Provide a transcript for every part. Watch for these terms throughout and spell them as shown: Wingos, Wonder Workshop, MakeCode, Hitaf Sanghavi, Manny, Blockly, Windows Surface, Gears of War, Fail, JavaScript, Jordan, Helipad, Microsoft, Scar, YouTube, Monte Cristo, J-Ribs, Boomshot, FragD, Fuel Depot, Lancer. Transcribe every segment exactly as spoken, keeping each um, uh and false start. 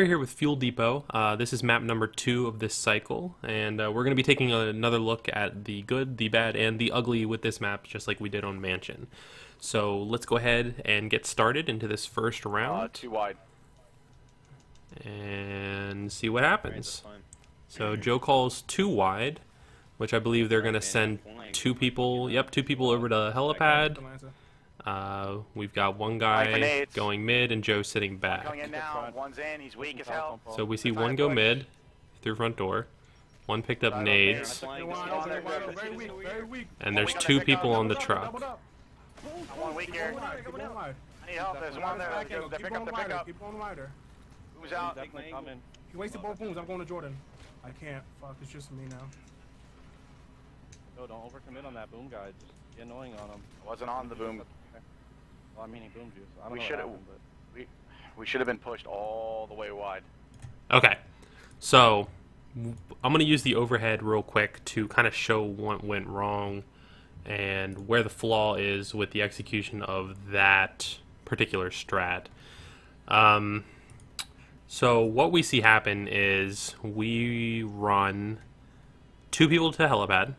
We're here with Fuel Depot. Uh, this is map number two of this cycle, and uh, we're going to be taking another look at the good, the bad, and the ugly with this map, just like we did on Mansion. So let's go ahead and get started into this first round. Uh, too wide. And see what happens. Right, so Joe calls two wide, which I believe they're going to send two people, yep, two people over to Helipad. Uh, we've got one guy going mid and Joe sitting back. So we see one go mid through front door. One picked up nades. And there's two people on the truck. Who's out? He wasted both booms. I'm going to Jordan. I can't. Fuck, it's just me now. Yo, don't overcommit on that boom guy. Just get annoying on him. I wasn't on the boom. Well, I mean, he boomed you. So I don't we should have we, we should have been pushed all the way wide. Okay, so I'm gonna use the overhead real quick to kind of show what went wrong and where the flaw is with the execution of that particular strat. Um, so what we see happen is we run two people to Helipad,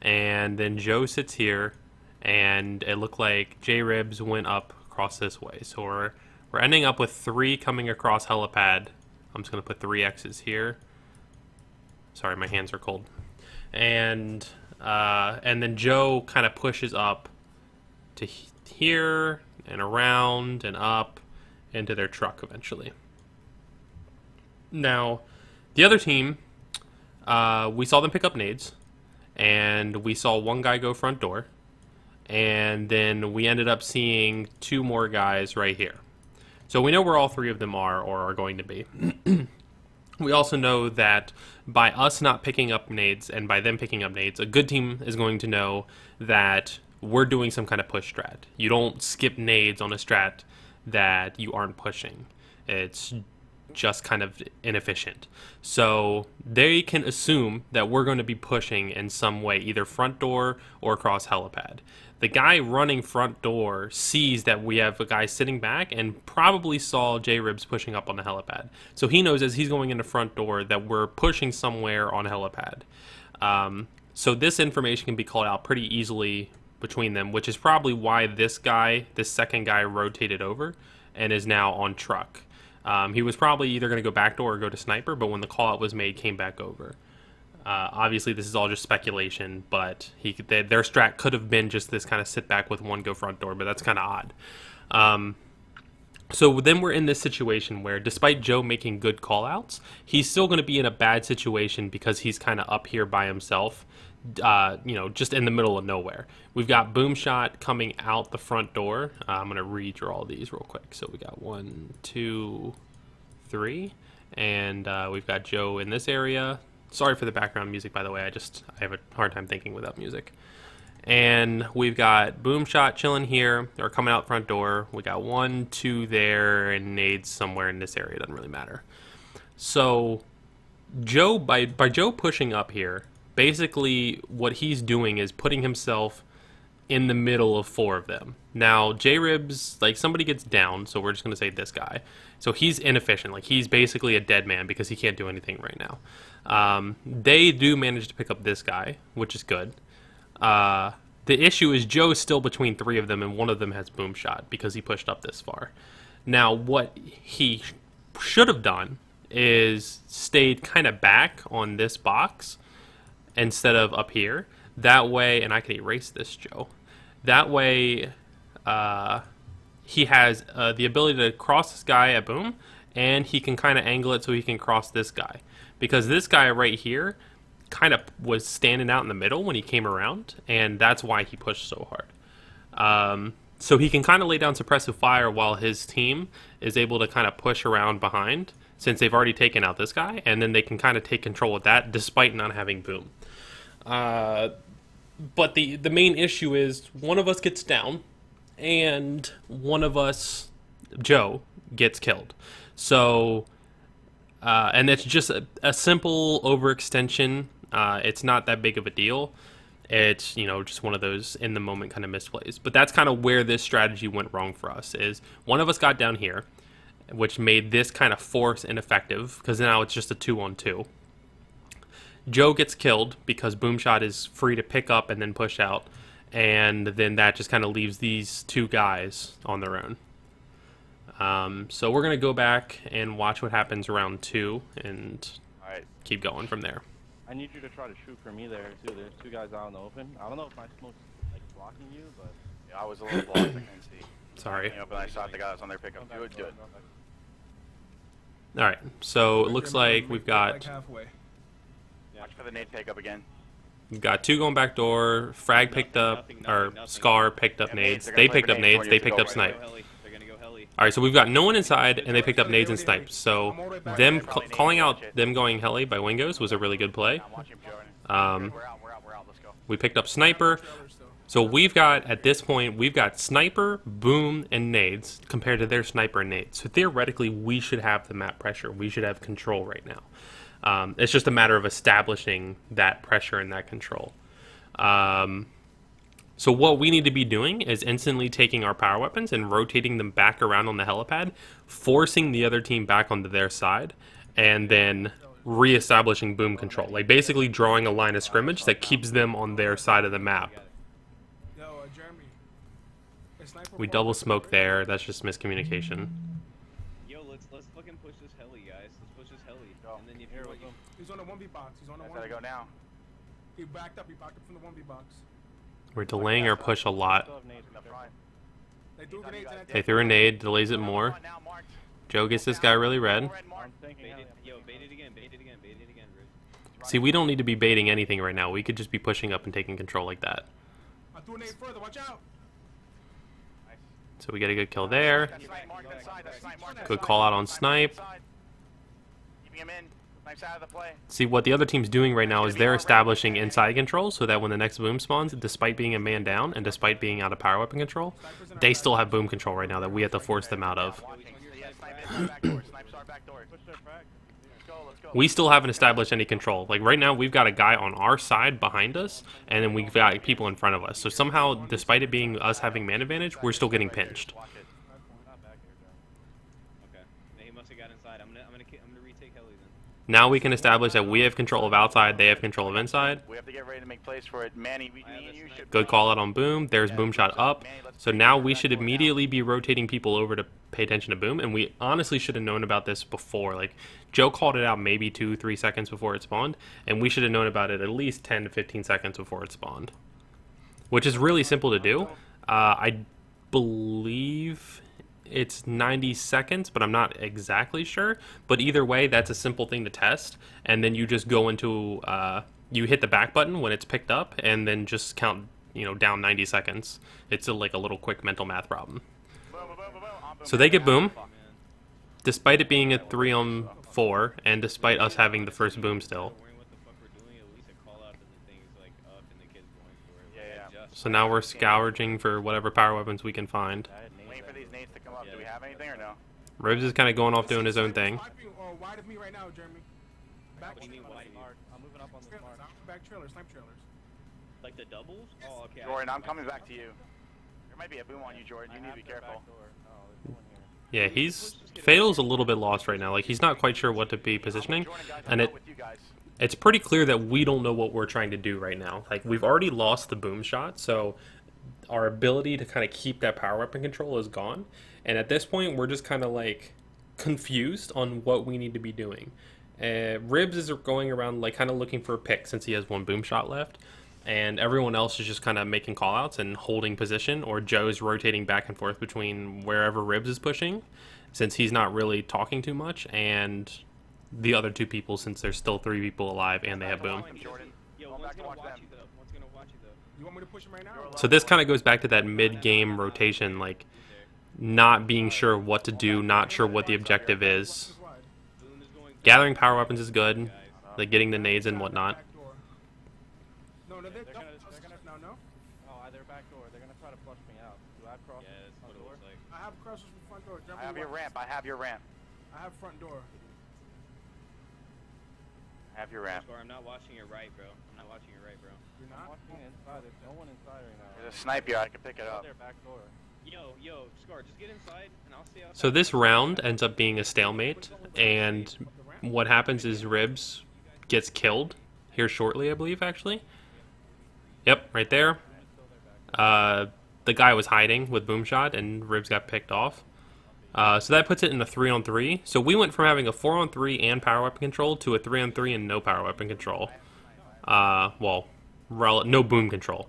and then Joe sits here. And it looked like J-Ribs went up across this way. So we're, we're ending up with three coming across Helipad. I'm just going to put three X's here. Sorry, my hands are cold. And uh, and then Joe kind of pushes up to he here and around and up into their truck eventually. Now, the other team, uh, we saw them pick up nades. And we saw one guy go front door. And then we ended up seeing two more guys right here. So we know where all three of them are or are going to be. We also know that by us not picking up nades and by them picking up nades, a good team is going to know that we're doing some kind of push strat. You don't skip nades on a strat that you aren't pushing. It's just kind of inefficient. So they can assume that we're going to be pushing in some way, either front door or across Helipad. The guy running front door sees that we have a guy sitting back and probably saw J-Ribs pushing up on the Helipad. So he knows as he's going into front door that we're pushing somewhere on Helipad. Um, so this information can be called out pretty easily between them, which is probably why this guy, this second guy, rotated over and is now on truck. Um, he was probably either going to go backdoor or go to sniper, but when the call out was made, came back over. Uh, obviously, this is all just speculation, but he they, their strat could have been just this kind of sit back with one go front door, but that's kind of odd. Um, so then we're in this situation where, despite Joe making good call outs, he's still going to be in a bad situation because he's kind of up here by himself, uh, you know, just in the middle of nowhere. We've got Boomshot coming out the front door. Uh, I'm going to redraw these real quick. So we got one, two, three, and uh, we've got Joe in this area. Sorry for the background music, by the way. I just I have a hard time thinking without music. And we've got Boomshot chilling here, or coming out front door. We got one, two there, and nades somewhere in this area. Doesn't really matter. So Joe, by by Joe pushing up here, basically what he's doing is putting himself in the middle of four of them. Now J-Ribs, like somebody gets down, so we're just gonna say this guy. So he's inefficient, like he's basically a dead man because he can't do anything right now. Um, they do manage to pick up this guy, which is good. Uh, the issue is Joe's still between three of them, and one of them has Boomshot because he pushed up this far. Now what he should have done is stayed kind of back on this box instead of up here. That way, and I can erase this, Joe. That way, uh, he has uh, the ability to cross this guy at boom, and he can kind of angle it so he can cross this guy. Because this guy right here kind of was standing out in the middle when he came around, and that's why he pushed so hard. Um, so he can kind of lay down suppressive fire while his team is able to kind of push around behind, since they've already taken out this guy, and then they can kind of take control of that despite not having boom. Uh, but the, the main issue is one of us gets down, and one of us, Joe, gets killed. So, uh, and it's just a, a simple overextension. Uh, it's not that big of a deal. It's, you know, just one of those in the moment kind of misplays. But that's kind of where this strategy went wrong for us, is one of us got down here, which made this kind of force ineffective, because now it's just a two on two. Joe gets killed because Boomshot is free to pick up and then push out, and then that just kind of leaves these two guys on their own. Um, so we're going to go back and watch what happens round two and all right. Keep going from there. I need you to try to shoot for me there, too. There's two guys out in the open. I don't know if my smoke's like, blocking you, but... Yeah, I was a little blocked, I couldn't see. Sorry. You know, but I shot the guy that was on their pickup. You would do it. All right, so it looks like we've got... Watch for the nade pickup again. We've got two going back door. Frag picked up, or Scar picked up nades. They picked up nades, they picked up snipe. All right, so we've got no one inside, and they picked up nades and snipes. So them ca calling out them going heli by Wingos was a really good play. Um, we picked up sniper. So we've got, at this point, we've got sniper, boom, and nades compared to their sniper and nades. So theoretically, we should have the map pressure. We should have control right now. Um, it's just a matter of establishing that pressure and that control. Um... So what we need to be doing is instantly taking our power weapons and rotating them back around on the helipad, forcing the other team back onto their side, and then reestablishing boom control. Like basically drawing a line of scrimmage that keeps them on their side of the map. We double smoke there. That's just miscommunication. Yo, let's let's fucking push this heli, guys. Let's push this heli. And then you hear what you... He's on a one B box. He's on a one B. I gotta go now. He backed up. He backed up from the one B box. We're delaying our push a lot. They threw a nade, delays it more. Joe gets this guy really red. See, we don't need to be baiting anything right now. We could just be pushing up and taking control like that. So we get a good kill there. Good call out on snipe. See, what the other team's doing right now is they're establishing inside control so that when the next boom spawns, despite being a man down and despite being out of power weapon control, they still have boom control right now that we have to force them out of. We still haven't established any control. Like right now, we've got a guy on our side behind us, and then we've got people in front of us. So somehow, despite it being us having man advantage, we're still getting pinched. Now we can establish that we have control of outside, they have control of inside. We have to get ready to make plays for it. Manny, we, me and you should... Good call out on boom. There's boom shot up. So now we should immediately be rotating people over to pay attention to boom. And we honestly should have known about this before. Like Joe called it out maybe two, three seconds before it spawned. And we should have known about it at least ten to fifteen seconds before it spawned. Which is really simple to do. Uh, I believe... It's ninety seconds, but I'm not exactly sure. But either way, that's a simple thing to test. And then you just go into, uh, you hit the back button when it's picked up, and then just count, you know, down ninety seconds. It's a, like a little quick mental math problem. So they get boom. Despite it being a three on four, and despite us having the first boom still. So now we're scourging for whatever power weapons we can find. Do we have anything or no? Ribs is kind of going off doing his own thing. Like the doubles? Oh, okay. Jordan, I'm coming back to you. There might be a boom on you, Jordan. You need to be careful. Yeah, he's Fail's a little bit lost right now. Like he's not quite sure what to be positioning, and it it's pretty clear that we don't know what we're trying to do right now. Like we've already lost the boom shot, so our ability to kind of keep that power weapon control is gone. And at this point, we're just kind of like confused on what we need to be doing. Uh, Ribs is going around like kind of looking for a pick since he has one boom shot left. And everyone else is just kind of making callouts and holding position, or Joe's rotating back and forth between wherever Ribs is pushing since he's not really talking too much, and the other two people since there's still three people alive and they have boom. So this kind of goes back to that mid-game rotation, like not being sure what to do, not sure what the objective is. Gathering power weapons is good, like getting the nades and whatnot. I have your ramp, I have your ramp. I have front door. I have your ramp. I'm not watching your right, bro. I'm not watching your right, bro. You're not? I'm watching inside. There's no one inside right now. There's a sniper. I can pick it up. Back door. Yo, yo, Scar, just get inside and I'll stay outside. So this round ends up being a stalemate, and what happens is Ribs gets killed here shortly, I believe, actually. Yep, right there. Uh, the guy was hiding with Boomshot, and Ribs got picked off. Uh, so that puts it in a three on three. So we went from having a four on three and power weapon control to a three on three and no power weapon control. Uh, well, rel no boom control.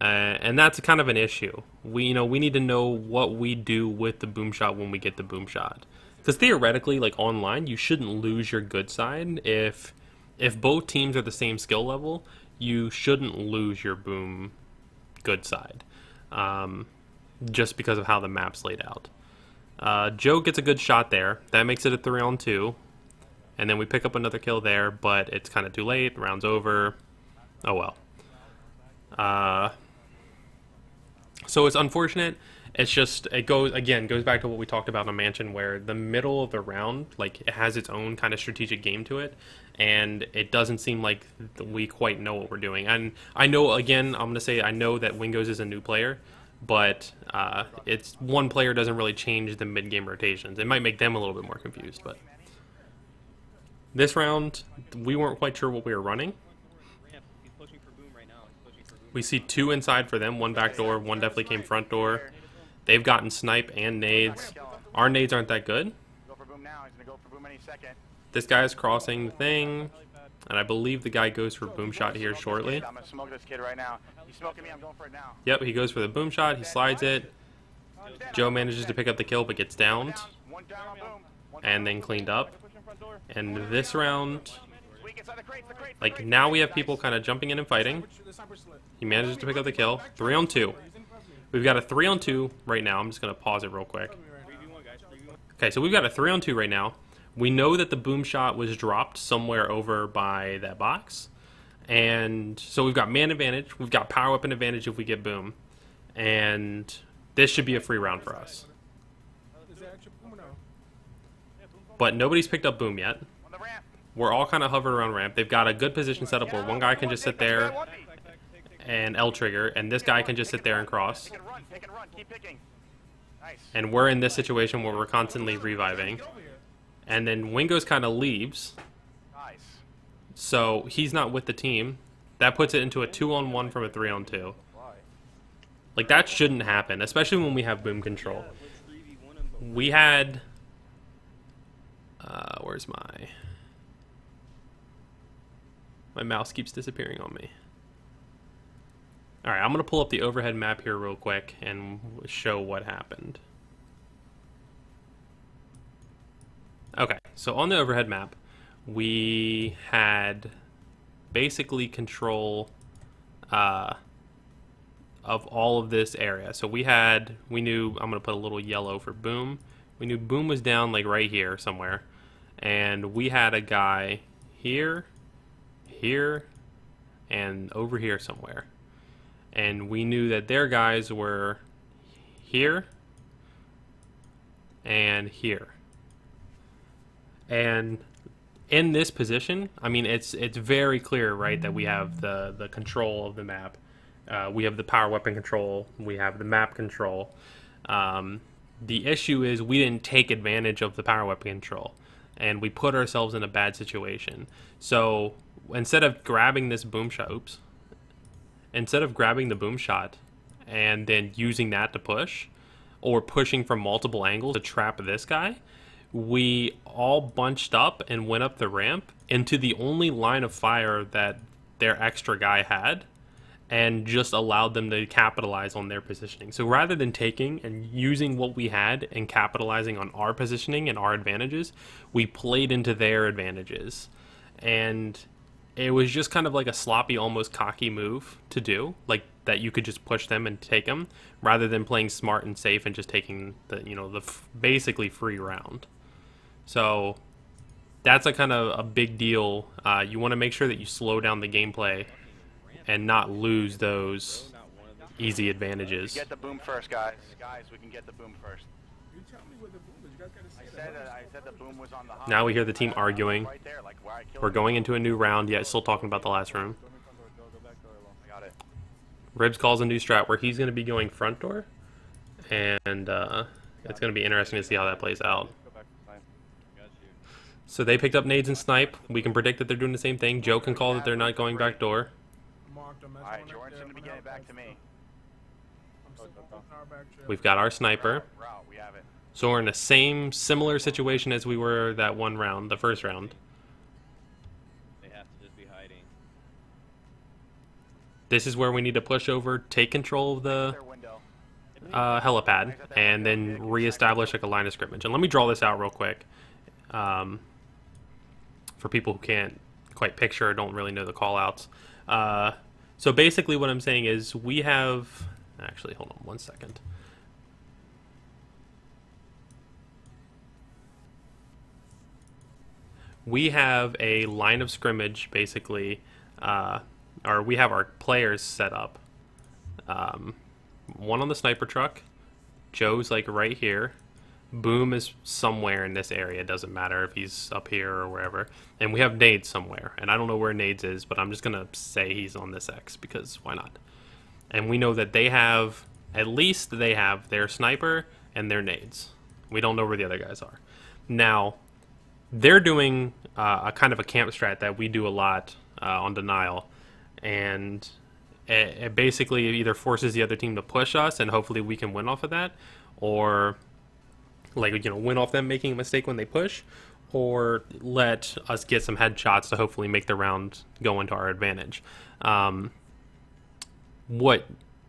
Uh, and that's kind of an issue. We, you know, we need to know what we do with the Boomshot when we get the Boomshot. Because theoretically, like online, you shouldn't lose your good side. If, if both teams are the same skill level, you shouldn't lose your boom good side. Um, just because of how the map's laid out. Uh, Joe gets a good shot there. That makes it a three on two. And then we pick up another kill there, but it's kind of too late. Round's over. Oh well. Uh, so it's unfortunate. It's just, it goes, again, goes back to what we talked about in a mansion, where the middle of the round, like, it has its own kind of strategic game to it. And it doesn't seem like we quite know what we're doing. And I know, again, I'm going to say I know that Wingos is a new player. But uh, it's one player doesn't really change the mid-game rotations. It might make them a little bit more confused. But this round, we weren't quite sure what we were running. We see two inside for them, one back door, one definitely came front door. They've gotten snipe and nades. Our nades aren't that good. This guy is crossing the thing. And I believe the guy goes for boom shot here shortly. I'm gonna smoke this kid right now. He's smoking me, I'm going for it now. Yep, he goes for the boom shot, he slides it. Joe manages to pick up the kill but gets downed. And then cleaned up. And this round, like, now we have people kind of jumping in and fighting. He manages to pick up the kill. Three on two. We've got a three on two right now. I'm just gonna pause it real quick. Okay, so we've got a three on two right now. We know that the boom shot was dropped somewhere over by that box. And so we've got man advantage. We've got power weapon advantage if we get boom. And this should be a free round for us. But nobody's picked up boom yet. We're all kind of hovered around ramp. They've got a good position set up where one guy can just sit there and L trigger. And this guy can just sit there and cross. And we're in this situation where we're constantly reviving. And then Wingos kind of leaves. Nice. So he's not with the team. That puts it into a two on one from a three on two. Like, that shouldn't happen, especially when we have boom control. We had... Uh, where's my... My mouse keeps disappearing on me. Alright, I'm going to pull up the overhead map here real quick and show what happened. Okay, so on the overhead map, we had basically control uh, of all of this area. So we had, we knew, I'm going to put a little yellow for boom. We knew boom was down like right here somewhere. And we had a guy here, here, and over here somewhere. And we knew that their guys were here and here. And in this position, I mean, it's it's very clear, right, that we have the, the control of the map. Uh, we have the power weapon control. We have the map control. Um, the issue is we didn't take advantage of the power weapon control, and we put ourselves in a bad situation. So instead of grabbing this boom shot, oops, instead of grabbing the boom shot and then using that to push, or pushing from multiple angles to trap this guy, we all bunched up and went up the ramp into the only line of fire that their extra guy had, and just allowed them to capitalize on their positioning. So rather than taking and using what we had and capitalizing on our positioning and our advantages, we played into their advantages. And it was just kind of like a sloppy, almost cocky move to do, like that you could just push them and take them, rather than playing smart and safe and just taking the, you know, the f basically free round. So that's a kind of a big deal. Uh, you want to make sure that you slow down the gameplay and not lose those easy advantages. Get the boom first, guys. Guys, we can get the boom first. You tell me what the boom is. You guys gotta say that. I said, uh, I said the boom was on the high. Now we hear the team arguing. Right there, like where I killed. We're going into a new round, yet still talking about the last room. Ribs calls a new strat where he's going to be going front door and uh, it's going to be interesting to see how that plays out. So they picked up nades and snipe. We can predict that they're doing the same thing. Joe can call that they're not going back door. Alright, Jordan's going to be getting back to me. We've got our sniper. So we're in the same, similar situation as we were that one round, the first round. They have to just be hiding. This is where we need to push over, take control of the uh, helipad, and then reestablish like a line of scrimmage. And let me draw this out real quick um, for people who can't quite picture or don't really know the callouts. Uh, so basically, what I'm saying is we have. Actually, hold on one second. We have a line of scrimmage, basically, uh, or we have our players set up. Um, one on the sniper truck. Joe's, like, right here. Boom is somewhere in this area. It doesn't matter if he's up here or wherever. And we have Nades somewhere. And I don't know where Nades is, but I'm just going to say he's on this X, because why not? And we know that they have, at least they have their sniper and their nades. We don't know where the other guys are. Now, they're doing uh, a kind of a camp strat that we do a lot uh, on denial. And it, it basically either forces the other team to push us, and hopefully we can win off of that. Or, like, you know, win off them making a mistake when they push. Or let us get some headshots to hopefully make the round go into our advantage. Um... What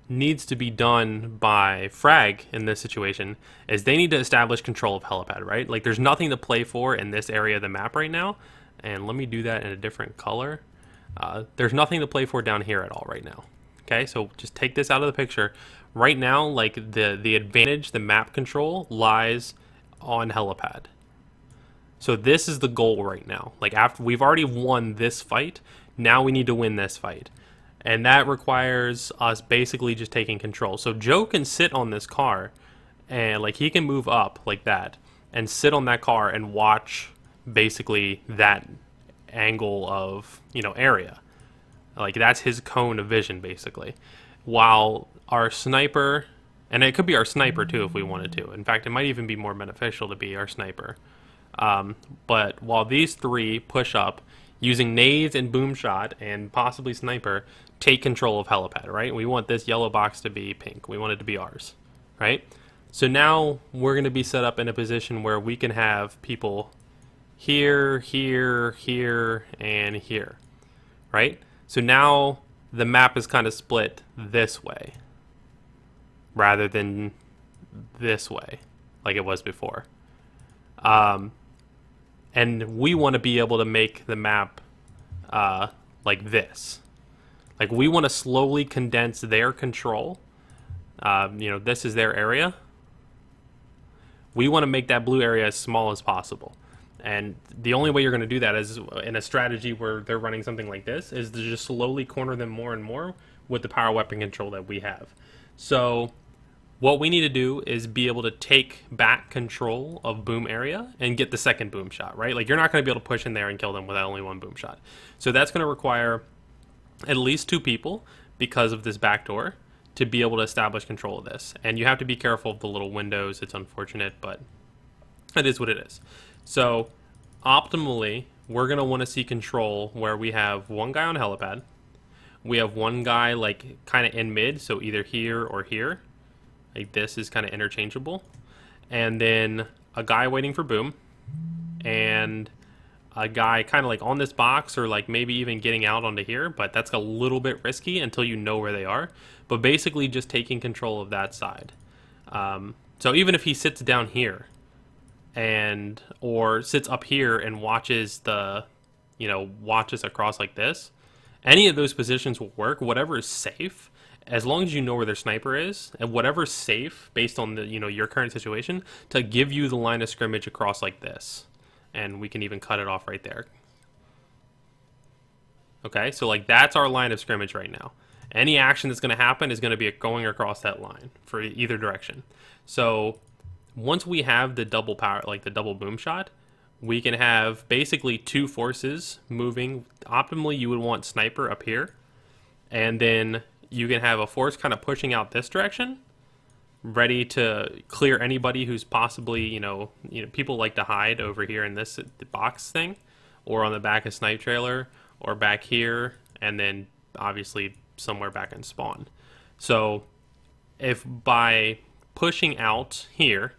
needs to be done by Frag in this situation is they need to establish control of helipad, right? Like, there's nothing to play for in this area of the map right now. And let me do that in a different color. Uh, there's nothing to play for down here at all right now. Okay, so just take this out of the picture. Right now, like, the, the advantage, the map control, lies on helipad. So this is the goal right now. Like, after we've already won this fight, now we need to win this fight. And that requires us basically just taking control. So Joe can sit on this car, and like he can move up like that, and sit on that car and watch basically that angle of, you know, area. Like, that's his cone of vision basically. While our sniper, and it could be our sniper too if we wanted to. In fact, it might even be more beneficial to be our sniper. Um, but while these three push up, using nades and boomshot and possibly sniper, take control of helipad, right? We want this yellow box to be pink. We want it to be ours, right? So now we're going to be set up in a position where we can have people here, here, here, and here, right? So now the map is kind of split this way rather than this way like it was before. Um... And we want to be able to make the map uh, like this. Like, we want to slowly condense their control. Um, you know, this is their area. We want to make that blue area as small as possible. And the only way you're going to do that is in a strategy where they're running something like this, is to just slowly corner them more and more with the power weapon control that we have. So what we need to do is be able to take back control of boom area and get the second boom shot, right? Like, you're not going to be able to push in there and kill them without only one boom shot. So that's going to require at least two people, because of this back door, to be able to establish control of this. And you have to be careful of the little windows. It's unfortunate, but it is what it is. So optimally, we're going to want to see control where we have one guy on helipad. We have one guy like kind of in mid, so either here or here. Like, this is kind of interchangeable. And then a guy waiting for boom. And a guy kind of like on this box, or like maybe even getting out onto here. But that's a little bit risky until you know where they are. But basically just taking control of that side. Um, so even if he sits down here, and or sits up here and watches the, you know, watches across like this, any of those positions will work. Whatever is safe. As long as you know where their sniper is, and whatever's safe based on the, you know, your current situation, to give you the line of scrimmage across like this. And we can even cut it off right there. Okay, so like that's our line of scrimmage right now. Any action that's going to happen is going to be going across that line for either direction. So once we have the double power, like the double boom shot, we can have basically two forces moving. Optimally, you would want sniper up here, and then you can have a force kind of pushing out this direction, ready to clear anybody who's possibly, you know, you know, people like to hide over here in this the box thing, or on the back of snipe trailer, or back here, and then obviously somewhere back in spawn. So if by pushing out here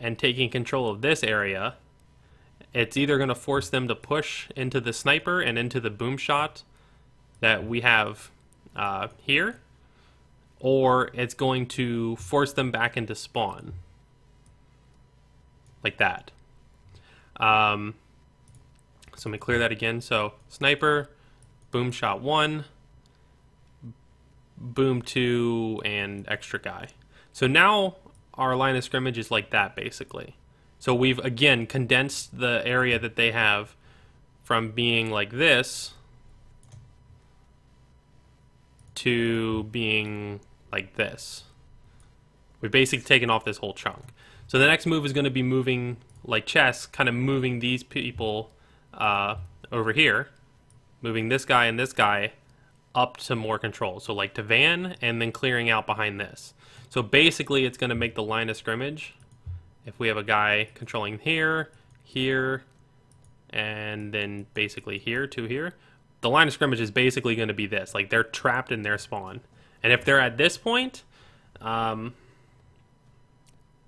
and taking control of this area, it's either going to force them to push into the sniper and into the boom shot that we have uh, here, or it's going to force them back into spawn. Like that. Um, so let me clear that again. So sniper, boom shot one, boom two, and extra guy. So now our line of scrimmage is like that, basically. So we've, again, condensed the area that they have from being like this to being like this. We've basically taken off this whole chunk. So the next move is going to be moving, like chess, kind of moving these people uh, over here, moving this guy and this guy up to more control. So like to van and then clearing out behind this. So basically it's going to make the line of scrimmage, if we have a guy controlling here, here, and then basically here to here, the line of scrimmage is basically going to be this. Like, they're trapped in their spawn. And if they're at this point, um,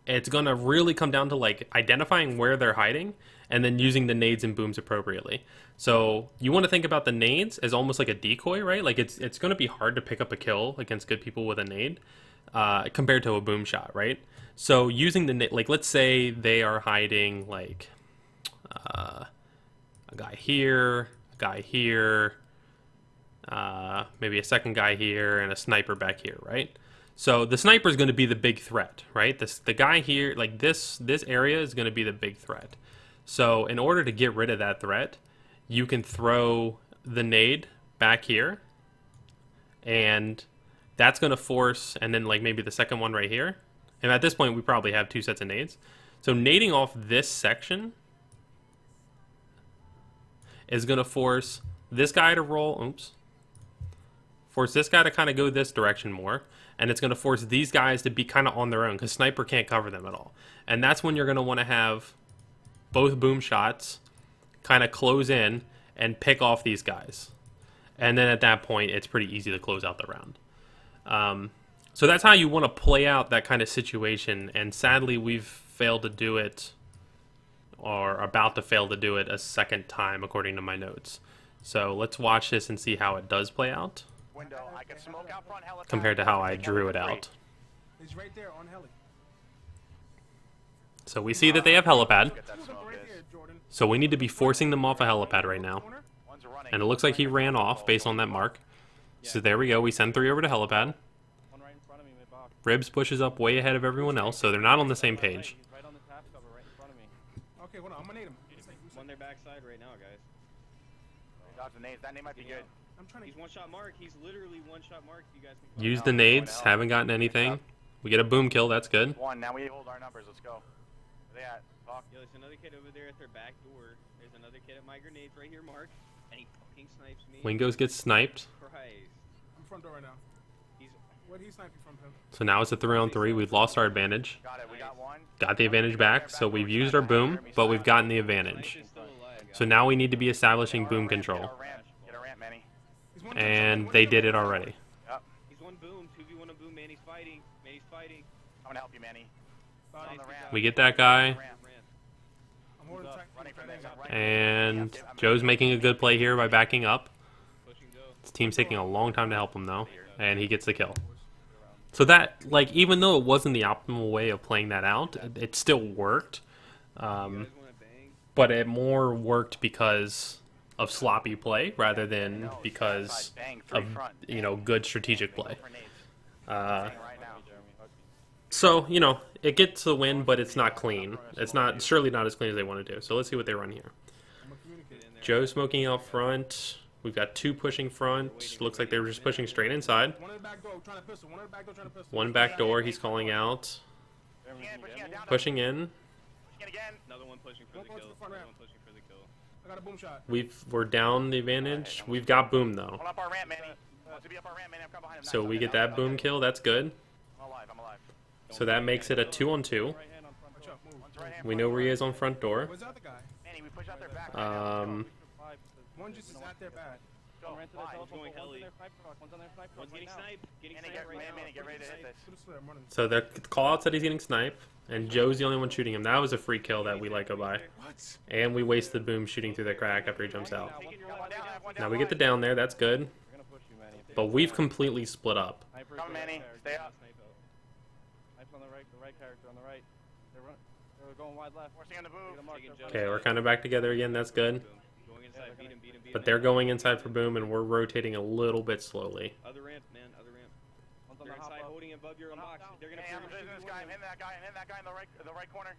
it's going to really come down to, like, identifying where they're hiding and then using the nades and booms appropriately. So you want to think about the nades as almost like a decoy, right? Like, it's, it's going to be hard to pick up a kill against good people with a nade uh, compared to a boom shot, right? So using the, like, let's say they are hiding, like, uh, a guy here, a guy here, uh, maybe a second guy here, and a sniper back here, right? So the sniper is going to be the big threat, right? This, the guy here, like, this, this area is going to be the big threat. So in order to get rid of that threat, you can throw the nade back here, and that's going to force, and then, like, maybe the second one right here. And at this point, we probably have two sets of nades. So nading off this section is going to force this guy to roll. Oops. Force this guy to kind of go this direction more. And it's going to force these guys to be kind of on their own because sniper can't cover them at all. And that's when you're going to want to have both boom shots kind of close in and pick off these guys. And then at that point, it's pretty easy to close out the round. Um... So that's how you want to play out that kind of situation, and sadly we've failed to do it, or about to fail to do it a second time according to my notes. So let's watch this and see how it does play out window, I can smoke out front, compared to how I drew it out. It's right there on heli. So we see that they have helipad. So we need to be forcing them off a helipad right now. And it looks like he ran off based on that mark. So there we go, we send three over to helipad. Ribs pushes up way ahead of everyone else, so they're not on the same page. Okay, hold on, I'm gonna nade him. I'm on their backside right now, guys. That nade might be good. I'm trying to. He's one shot mark. He's literally one shot mark. You guys can use the nades. Haven't gotten anything. We get a boom kill. That's good. One. Now we hold our numbers. Let's go. Yeah. Yo, there's another kid over there at their back door. There's another kid at my grenades right here, Mark, and he fucking snipes me. Wingos gets sniped. Christ. I'm front door right now. So now it's a three on three. We've lost our advantage. Got the advantage back, so we've used our boom, but we've gotten the advantage. So now we need to be establishing boom control. And they did it already. He's one boom, two v one on boom, Manny's fighting. Manny's fighting. I'm gonna help you, Manny. We get that guy. And Joe's making a good play here by backing up. His team's taking a long time to help him though, and he gets the kill. So that, like, even though it wasn't the optimal way of playing that out, it still worked. Um, but it more worked because of sloppy play rather than because of, you know, good strategic play. Uh, so, you know, it gets the win, but it's not clean. It's not, surely not as clean as they want to do. So let's see what they run here. Joe smoking out front. We've got two pushing front. Looks like they were just pushing straight inside. One back door, he's calling out. Pushing in. We've, we're down the advantage. We've got boom though. So we get that boom kill, that's good. So that makes it a two on two. We know where he is on front door. Um... One just is at their back. Go, right going heli. One's getting sniped. Getting sniped right now. So the call out that he's getting sniped, and Joe's the only one shooting him. That was a free kill that we let go by. And we waste the boom shooting through the crack after he jumps out. Now we get the down there. That's good. But we've completely split up. Come, Manny. Stay up. Snipes on the right. The right character on the right. They're going wide left. Okay, we're kind of back together again. That's good. But they're going inside for boom, and we're rotating a little bit slowly. Other ramp, man. Other ramp. They're inside, holding above your own box. They're gonna hey, I'm in this guy. I'm in that guy. I'm in that guy in the right, the right corner.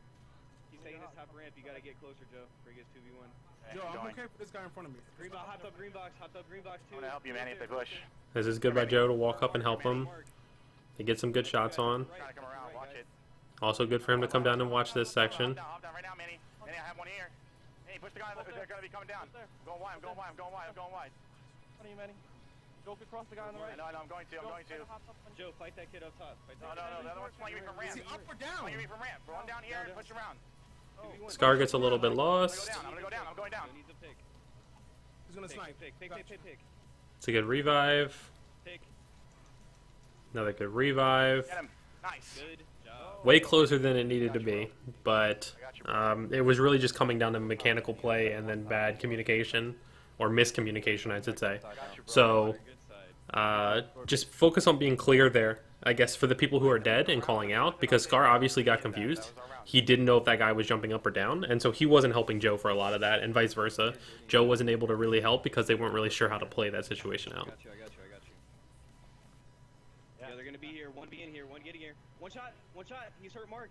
He's taking his top ramp. You gotta get closer, Joe. Before he gets two v one. Hey, Joe, I'm okay for this guy in front of me. Green box, hopped up green box, hopped up green box too. I'm gonna help you, Manny, if they push. This is good by Joe to walk up and help him. He gets some good shots on. Also good for him to come down and watch this section. Push the guy, they're gonna be coming down. I'm going wide, I'm going wide, I'm going wide, I'm going wide. What are you, Manny? Joke across the guy on the right. No, no, I'm going to, I'm going to. Joe, fight that kid up top. Fight that no, no, no, the other one's flanking me from ramp. Is he up or down? Flanking me from ramp. Run down here and push around. Scar gets a little bit lost. I'm gonna go down, I'm going down. He's gonna snipe. It's a good revive. Another good revive. Get him. Nice. Good. Way closer than it needed to be, but um, it was really just coming down to mechanical play and then bad communication, or miscommunication, I should say. So uh, just focus on being clear there, I guess, for the people who are dead and calling out, because Scar obviously got confused. He didn't know if that guy was jumping up or down, and so he wasn't helping Joe for a lot of that, and vice versa. Joe wasn't able to really help because they weren't really sure how to play that situation out. Yeah, they're gonna be here. One be in here. One getting here. One shot. One shot. He's hurt, Mark.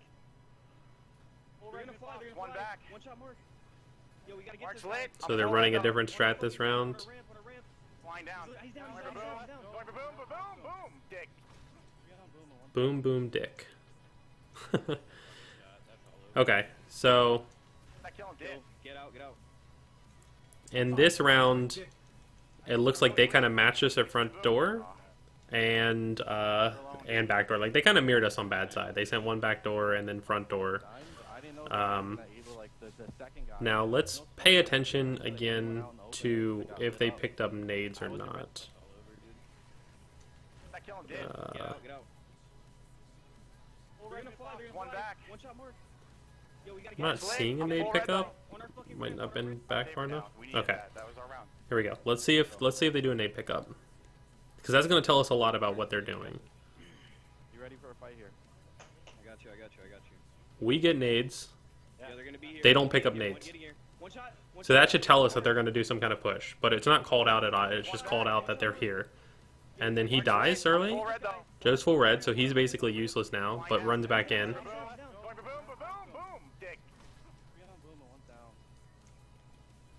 Well, they're gonna fly. They're gonna fly. One back. One shot, Mark. Yo, we gotta get this guy. So they're running a different strat this round. Flying down. He's down. He's down. He's down. Going for boom. Boom. Boom. Dick. Boom. Boom. Dick. Okay. So. Get out. Get out. In this round, it looks like they kind of match us at front door. And uh, and backdoor, like they kind of mirrored us on bad side. They sent one backdoor and then front door. Um, now let's pay attention again to if they picked up nades or not. Uh, I'm not seeing a nade pickup. Might not have been back far enough. Okay, here we go. Let's see if let's see if they do a nade pickup. Because that's going to tell us a lot about what they're doing. You ready for a fight here? I got you, I got you, I got you. We get nades. Yeah, they're gonna be here. They don't pick up nades. So that should tell us that they're going to do some kind of push. But it's not called out at all. It's just called out that they're here. And then he dies early. Joe's full red, so he's basically useless now, but runs back in.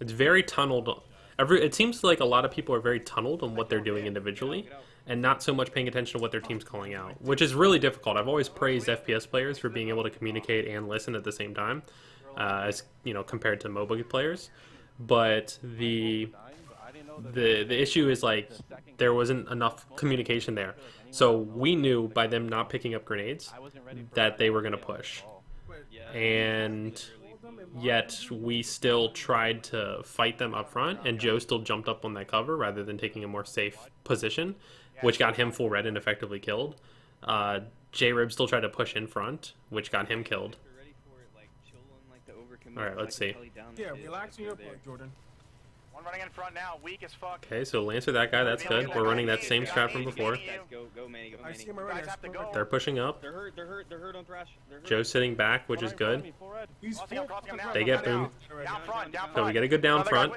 It's very tunneled. Every, it seems like a lot of people are very tunneled on what they're doing individually and not so much paying attention to what their team's calling out, which is really difficult. I've always praised F P S players for being able to communicate and listen at the same time, uh, as you know, compared to MOBA players. But the the the issue is, like, there wasn't enough communication there. So we knew by them not picking up grenades that they were going to push. And yet we still tried to fight them up front, and Joe still jumped up on that cover rather than taking a more safe position, which got him full red and effectively killed. Uh, J-Ribs still tried to push in front, which got him killed. Alright, let's see. Yeah, relax your airport, Jordan. One running in front now, weak as fuck. Okay, so Lancer that guy, that's good. We're running that same strat from before. They're pushing up. They're hurt, they're hurt, they're hurt on Thrash. Joe's sitting back, which is good. They get boom. So we get a good down front.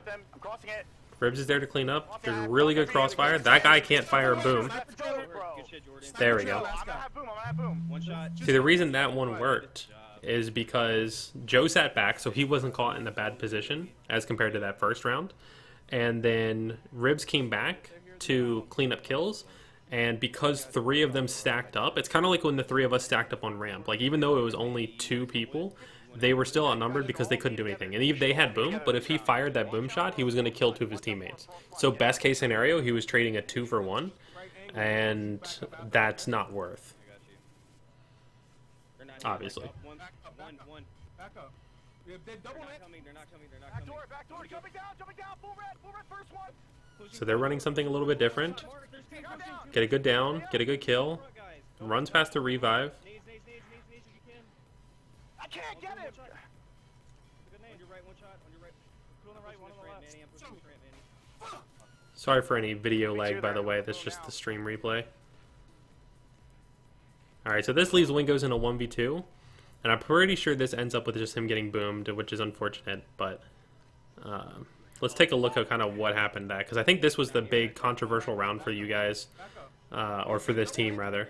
Ribs is there to clean up. There's really good crossfire. That guy can't fire a boom. There we go. See, the reason that one worked is because Joe sat back, so he wasn't caught in a bad position as compared to that first round. And then Ribs came back to clean up kills, and because three of them stacked up, it's kind of like when the three of us stacked up on ramp. Like, even though it was only two people, they were still outnumbered because they couldn't do anything. And they had boom, but if he fired that boom shot, he was going to kill two of his teammates. So best case scenario, he was trading a two for one, and that's not worth. obviously. Back up, back up, back up. They're double it. They're not coming, they're not coming. Back door, back door, jumping down, jumping down. Full red, full red, first one. So they're running something a little bit different. Get a good down, get a good kill. Runs past the revive. I can't get him. Sorry for any video lag, by the way. That's just the stream replay. Alright, so this leaves Wingos in a one v two. And I'm pretty sure this ends up with just him getting boomed, which is unfortunate. But um, let's take a look at kind of what happened that. Because I think this was the big controversial round for you guys. Uh, or for this team, rather.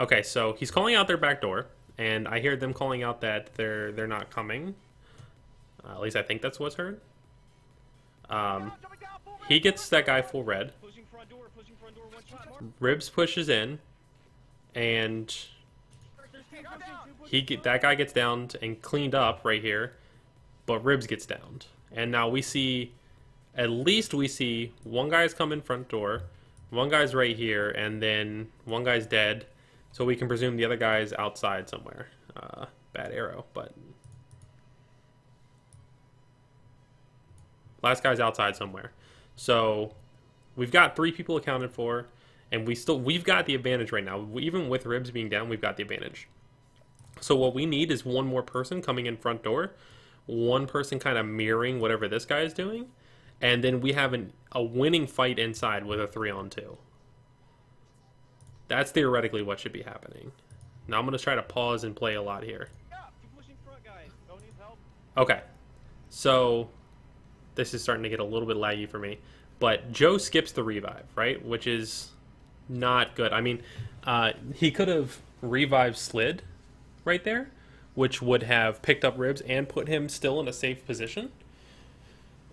Okay, so he's calling out their back door. And I hear them calling out that they're, they're not coming. Uh, at least I think that's what's heard. Um, he gets that guy full red. Ribs pushes in. And he get, that guy gets downed and cleaned up right here, but Ribs gets downed. And now we see, at least we see, one guy's come in front door, one guy's right here, and then one guy's dead. So we can presume the other guy's outside somewhere. Uh, bad arrow, but... Last guy's outside somewhere. So we've got three people accounted for. And we still, we've got the advantage right now. We, even with Ribs being down, we've got the advantage. So what we need is one more person coming in front door, one person kind of mirroring whatever this guy is doing, and then we have an, a winning fight inside with a three on two. That's theoretically what should be happening. Now I'm going to try to pause and play a lot here. Okay, so this is starting to get a little bit laggy for me, but Joe skips the revive, right, which is... not good. I mean, uh, he could have revived Slid right there, which would have picked up Ribs and put him still in a safe position.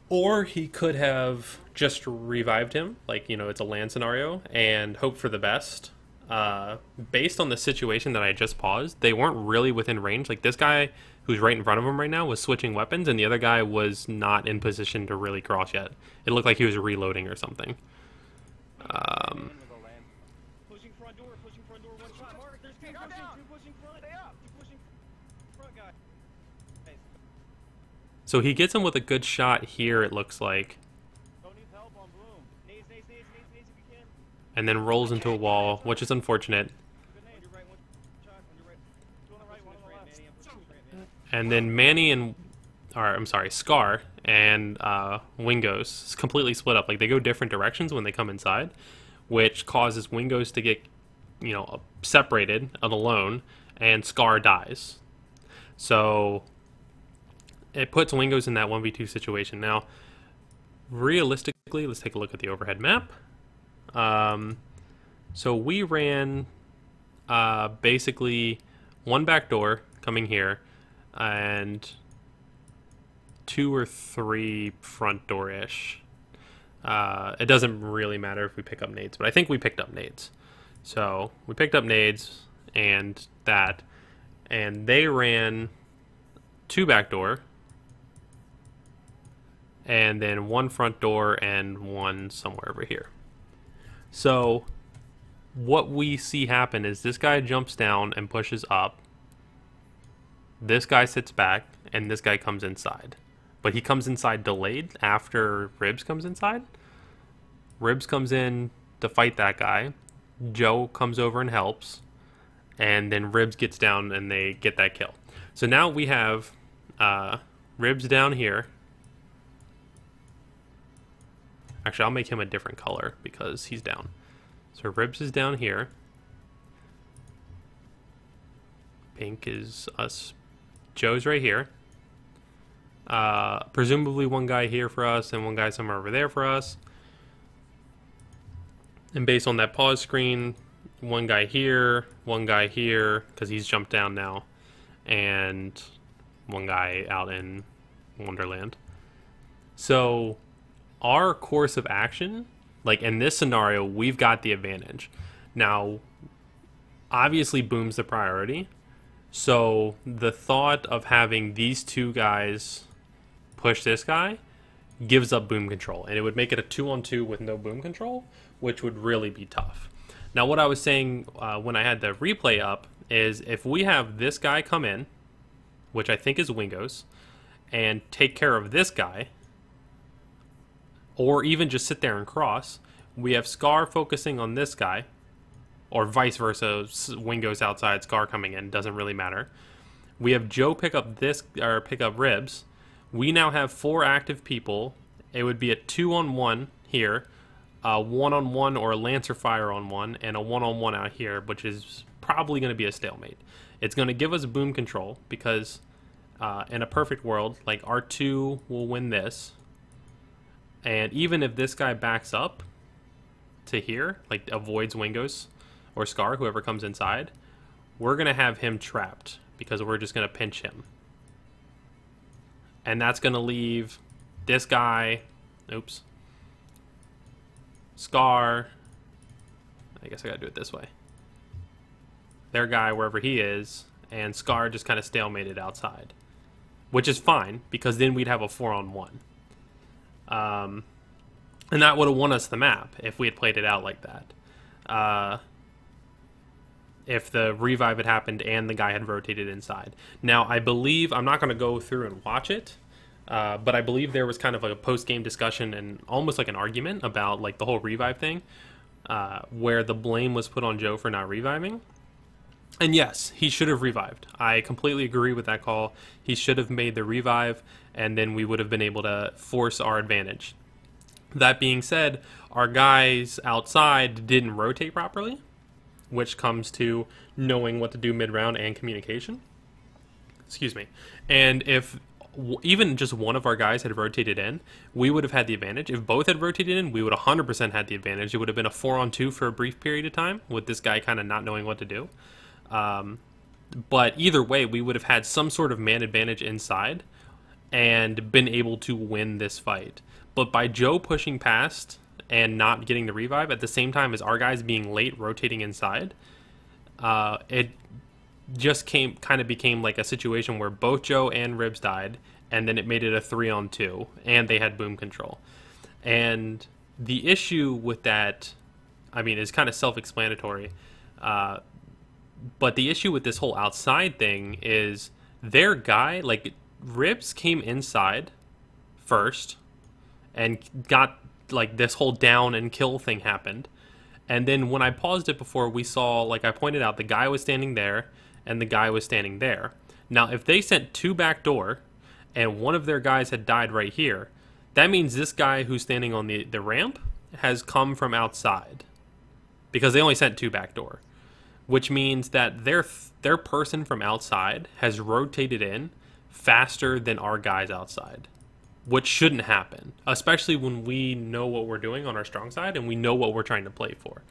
Or he could have just revived him, like, you know, it's a land scenario, and hope for the best. Uh, based on the situation that I just paused, they weren't really within range. Like, this guy who's right in front of him right now was switching weapons, and the other guy was not in position to really cross yet. It looked like he was reloading or something. Um... So he gets him with a good shot here, it looks like. And then rolls into a wall, which is unfortunate. And then Manny and... or, I'm sorry, Scar and uh, Wingos completely split up. Like, they go different directions when they come inside, which causes Wingos to get, you know, separated and alone, and Scar dies. So... it puts Wingos in that one v two situation. Now, realistically, let's take a look at the overhead map. Um, so we ran uh, basically one back door coming here and two or three front door-ish. Uh, it doesn't really matter if we pick up nades, but I think we picked up nades. So we picked up nades and that, and they ran two back door. And then one front door and one somewhere over here. So what we see happen is this guy jumps down and pushes up. This guy sits back and this guy comes inside. But he comes inside delayed after Ribs comes inside. Ribs comes in to fight that guy. Joe comes over and helps. And then Ribs gets down and they get that kill. So now we have uh, Ribs down here. Actually, I'll make him a different color because he's down. So Ribs is down here. Pink is us. Joe's right here. Uh, presumably one guy here for us and one guy somewhere over there for us. And based on that pause screen, one guy here, one guy here, because he's jumped down now, and one guy out in Wonderland. So... our course of action, like in this scenario, we've got the advantage. Now, obviously Boom's the priority. So the thought of having these two guys push this guy gives up Boom control. And it would make it a two on two with no Boom control, which would really be tough. Now, what I was saying uh, when I had the replay up is if we have this guy come in, which I think is Wingos, and take care of this guy, or even just sit there and cross, we have Scar focusing on this guy, or vice versa, Wingos outside, Scar coming in, doesn't really matter. We have Joe pick up this, or pick up Ribs. We now have four active people. It would be a two on one here, a one on one or a Lancer fire on one, and a one on one out here, which is probably going to be a stalemate. It's going to give us boom control because uh, in a perfect world, like R two will win this. And even if this guy backs up to here, like avoids Wingos or Scar, whoever comes inside, we're going to have him trapped because we're just going to pinch him. And that's going to leave this guy, oops, Scar, I guess I got to do it this way, their guy wherever he is, and Scar just kind of stalemated outside, which is fine because then we'd have a four on one. Um, and that would have won us the map if we had played it out like that. Uh, if the revive had happened and the guy had rotated inside. Now, I believe, I'm not going to go through and watch it, uh, but I believe there was kind of like a post-game discussion and almost like an argument about like the whole revive thing, uh, where the blame was put on Joe for not reviving. And yes, he should have revived. I completely agree with that call. He should have made the revive, and then we would have been able to force our advantage. That being said, our guys outside didn't rotate properly, which comes to knowing what to do mid-round and communication. Excuse me. And if even just one of our guys had rotated in, we would have had the advantage. If both had rotated in, we would one hundred percent had the advantage. It would have been a four on two for a brief period of time with this guy kind of not knowing what to do. Um, but either way, we would have had some sort of man advantage inside and been able to win this fight. But by Joe pushing past and not getting the revive at the same time as our guys being late rotating inside, uh, it just came kind of became like a situation where both Joe and Ribs died, and then it made it a three on two, and they had boom control. And the issue with that, I mean, is kind of self-explanatory. Uh, But the issue with this whole outside thing is their guy, like, Ribs came inside first and got, like, this whole down and kill thing happened. And then when I paused it before, we saw, like I pointed out, the guy was standing there and the guy was standing there. Now, if they sent two back door and one of their guys had died right here, that means this guy who's standing on the, the ramp has come from outside because they only sent two back door. Which means that their their person from outside has rotated in faster than our guys outside, which shouldn't happen, especially when we know what we're doing on our strong side and we know what we're trying to play for.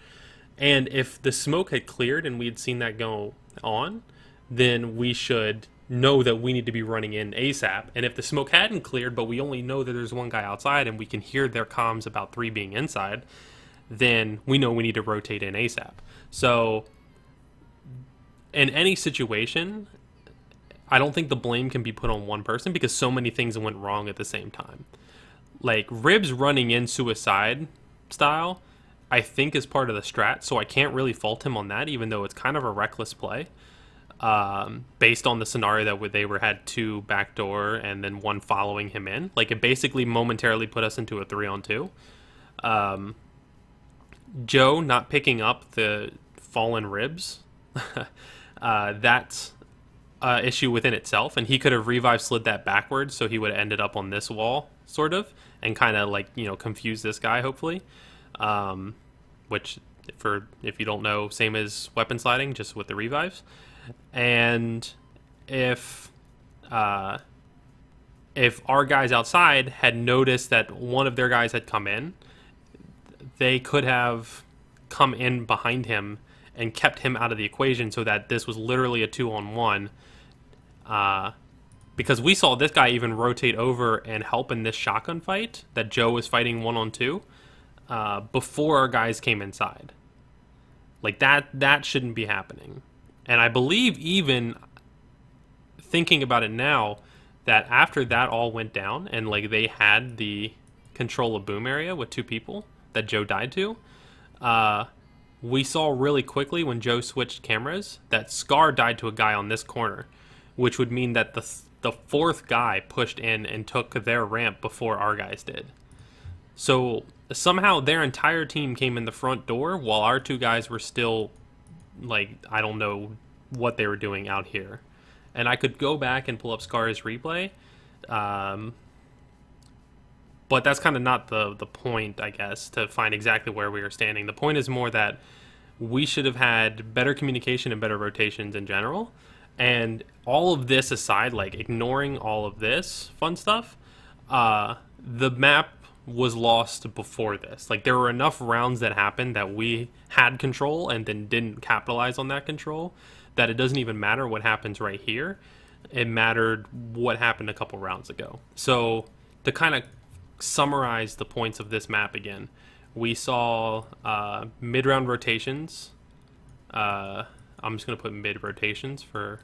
And if the smoke had cleared and we had seen that go on, then we should know that we need to be running in ASAP. And if the smoke hadn't cleared, but we only know that there's one guy outside and we can hear their comms about three being inside, then we know we need to rotate in ASAP. So in any situation, I don't think the blame can be put on one person because so many things went wrong at the same time. Like, Ribs running in suicide style, I think is part of the strat, so I can't really fault him on that, even though it's kind of a reckless play, um, based on the scenario that they were had two backdoor and then one following him in. Like, it basically momentarily put us into a three on two. Um, Joe not picking up the fallen Ribs. Uh, that's an issue within itself, and he could have revived, slid that backwards, so he would have ended up on this wall, sort of, and kind of like, you know, confuse this guy, hopefully. Um, which, for if you don't know, same as weapon sliding, just with the revives. And if uh, if our guys outside had noticed that one of their guys had come in, they could have come in behind him and kept him out of the equation so that this was literally a two on one. Uh, because we saw this guy even rotate over and help in this shotgun fight that Joe was fighting one on two uh, before our guys came inside. Like, that, that shouldn't be happening. And I believe, even thinking about it now, that after that all went down and, like, they had the control of boom area with two people that Joe died to, uh... we saw really quickly when Joe switched cameras that Scar died to a guy on this corner, which would mean that the the fourth guy pushed in and took their ramp before our guys did. So somehow their entire team came in the front door while our two guys were still, like, I don't know what they were doing out here. And I could go back and pull up Scar's replay, um, but that's kind of not the, the point, I guess, to find exactly where we were standing. The point is more that we should have had better communication and better rotations in general. And all of this aside, like ignoring all of this fun stuff, uh, the map was lost before this. Like, there were enough rounds that happened that we had control and then didn't capitalize on that control, that it doesn't even matter what happens right here. It mattered what happened a couple rounds ago. So to kind of summarize the points of this map again, we saw uh, mid-round rotations. Uh, I'm just going to put mid-rotations for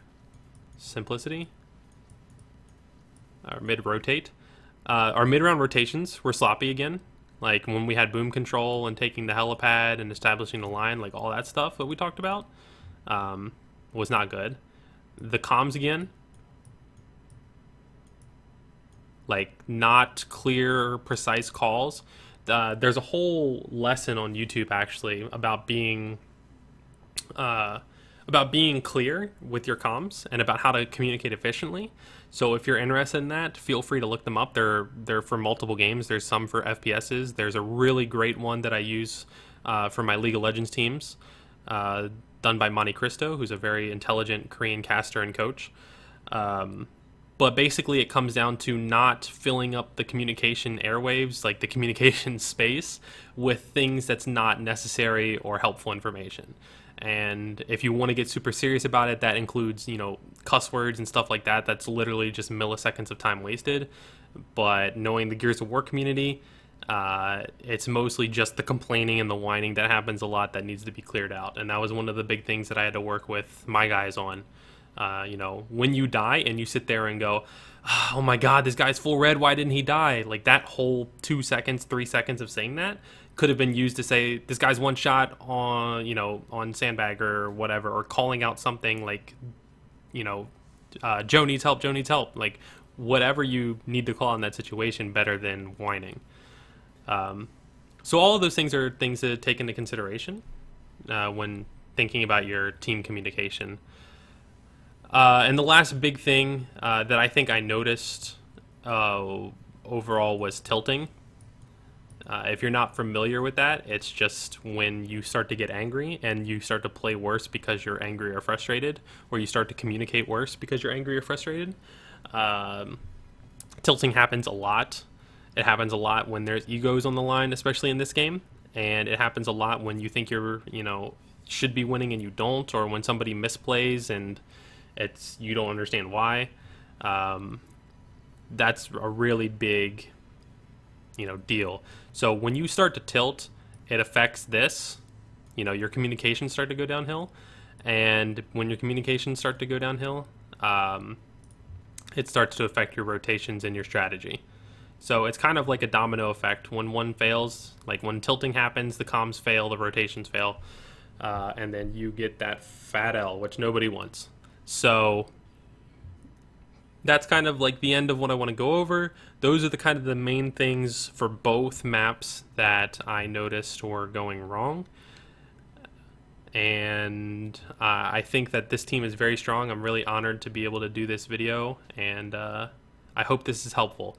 simplicity. Or mid-rotate. Uh, our mid-round rotations were sloppy again, like when we had boom control and taking the helipad and establishing the line, like all that stuff that we talked about, um, was not good. The comms again, like not clear, precise calls. Uh, there's a whole lesson on YouTube actually about being uh, about being clear with your comms and about how to communicate efficiently. So if you're interested in that, feel free to look them up. They're, they're for multiple games. There's some for F P Ses. There's a really great one that I use uh, for my League of Legends teams, uh, done by Monte Cristo, who's a very intelligent Korean caster and coach. Um, but basically it comes down to not filling up the communication airwaves, like the communication space, with things that's not necessary or helpful information. And if you want to get super serious about it, that includes, you know, cuss words and stuff like that. That's literally just milliseconds of time wasted. But knowing the Gears of War community, uh, it's mostly just the complaining and the whining that happens a lot that needs to be cleared out. And that was one of the big things that I had to work with my guys on. Uh, you know, when you die and you sit there and go, oh my God, this guy's full red, why didn't he die? Like that whole two seconds, three seconds of saying that could have been used to say this guy's one shot on, you know, on sandbag or whatever, or calling out something like, you know, uh, Joe needs help, Joe needs help, like whatever you need to call in that situation better than whining. Um, so all of those things are things to take into consideration uh, when thinking about your team communication. Uh, and the last big thing uh, that I think I noticed uh, overall was tilting. Uh, if you're not familiar with that, it's just when you start to get angry and you start to play worse because you're angry or frustrated, or you start to communicate worse because you're angry or frustrated. Um, tilting happens a lot. It happens a lot when there's egos on the line, especially in this game. And it happens a lot when you think you're, you know, should be winning and you don't, or when somebody misplays and it's, you don't understand why. Um, that's a really big, you know, deal. So when you start to tilt, it affects this, you know, your communications start to go downhill. And when your communications start to go downhill, um, it starts to affect your rotations and your strategy. So it's kind of like a domino effect. When one fails, like when tilting happens, the comms fail, the rotations fail, uh, and then you get that fat L, which nobody wants. So that's kind of like the end of what I want to go over. Those are the kind of the main things for both maps that I noticed were going wrong. And uh, I think that this team is very strong. I'm really honored to be able to do this video, and uh, I hope this is helpful.